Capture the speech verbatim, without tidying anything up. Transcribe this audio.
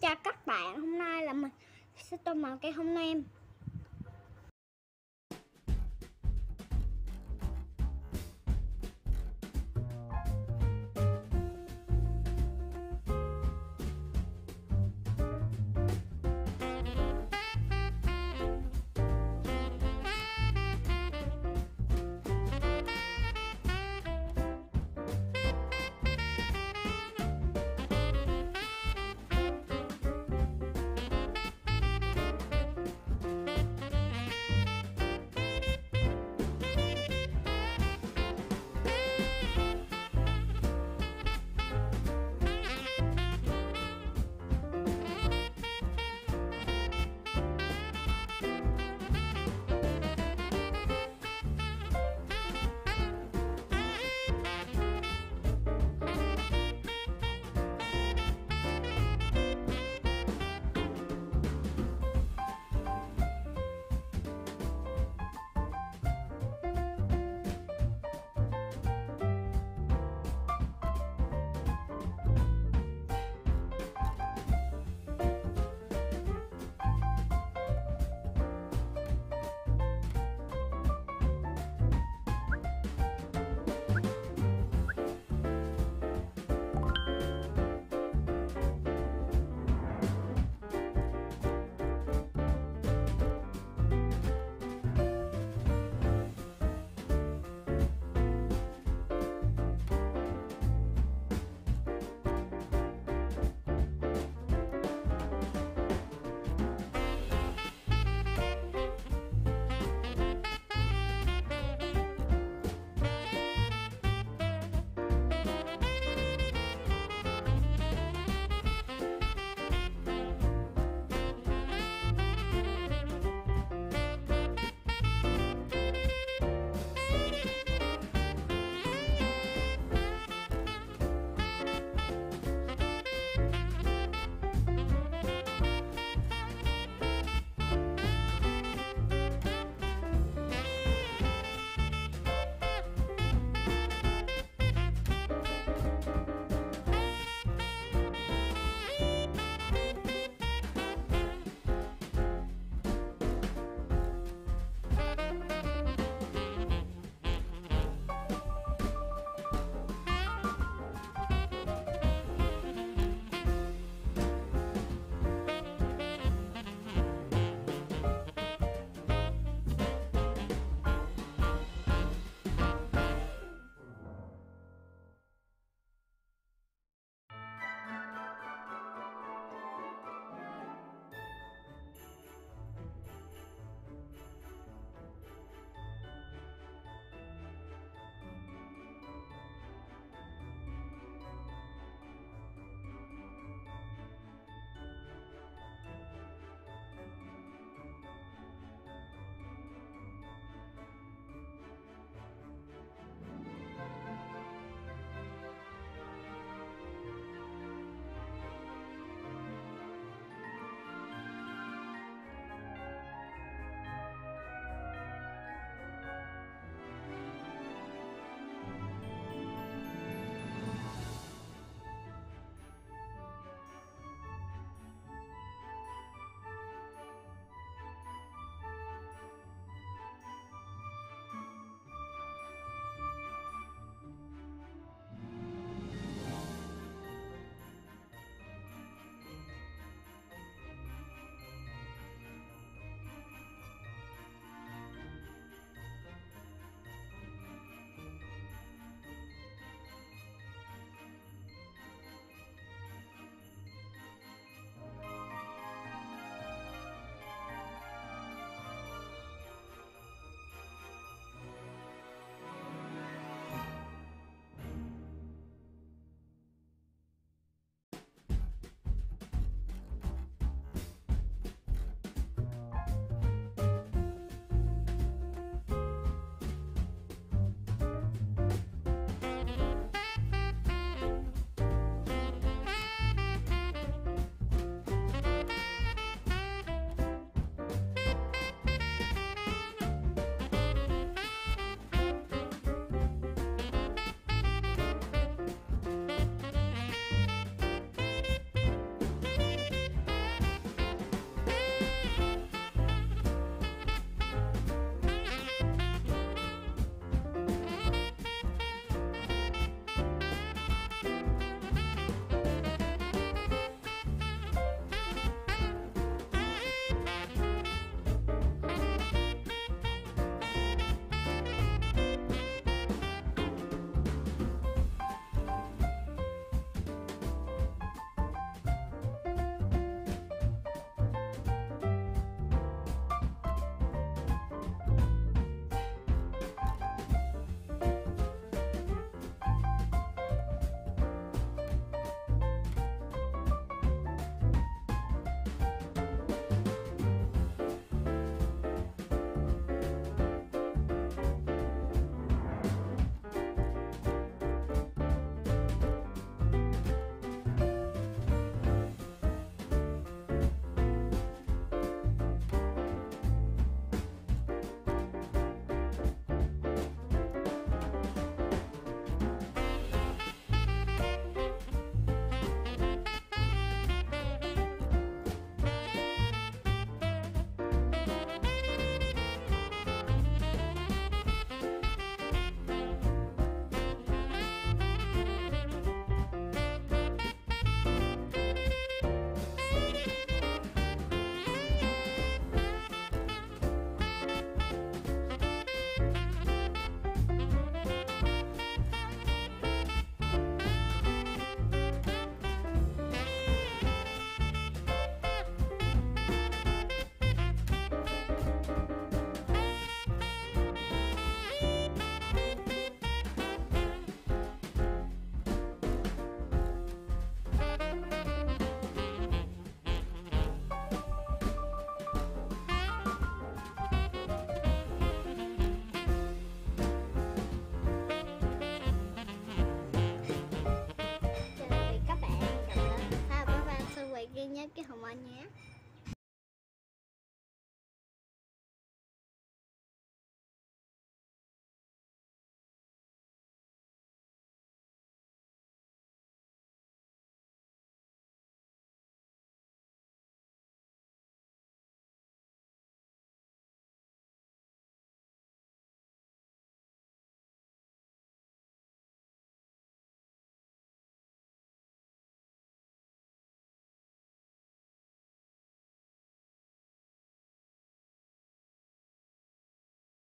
chào các bạn, hôm nay là mình sẽ tô màu cây hồng nem.